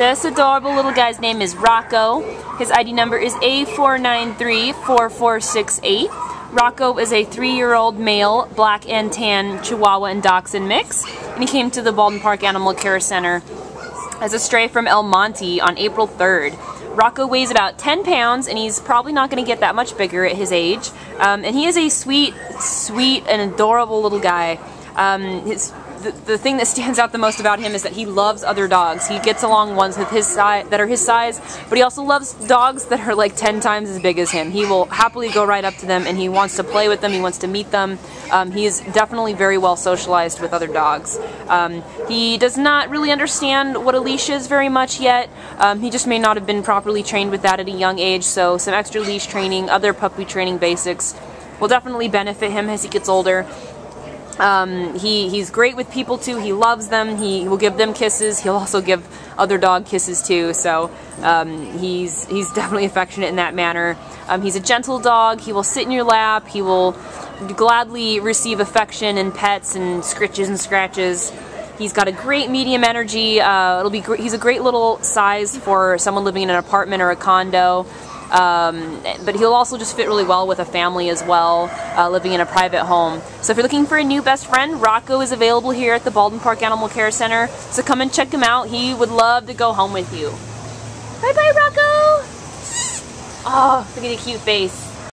This adorable little guy's name is Rocko. His ID number is A4934468. Rocko is a 3-year-old male, black and tan, Chihuahua and Dachshund mix. And he came to the Baldwin Park Animal Care Center as a stray from El Monte on April 3rd. Rocko weighs about 10 pounds, and he's probably not going to get that much bigger at his age. And he is a sweet, sweet, and adorable little guy. The thing that stands out the most about him is that he loves other dogs. He gets along ones with his size, that are his size, but he also loves dogs that are like 10 times as big as him. He will happily go right up to them, and he wants to play with them, he wants to meet them. He is definitely very well socialized with other dogs. He does not really understand what a leash is very much yet. He just may not have been properly trained with that at a young age, so some extra leash training, other puppy training basics will definitely benefit him as he gets older. He's great with people too. He loves them. He will give them kisses. He'll also give other dog kisses too. So he's definitely affectionate in that manner. He's a gentle dog. He will sit in your lap. He will gladly receive affection and pets and scritches and scratches. He's got a great medium energy. He's a great little size for someone living in an apartment or a condo. But he'll also just fit really well with a family as well, living in a private home. So if you're looking for a new best friend, Rocko is available here at the Baldwin Park Animal Care Center. So come and check him out. He would love to go home with you. Bye bye, Rocko! Oh, look at the cute face.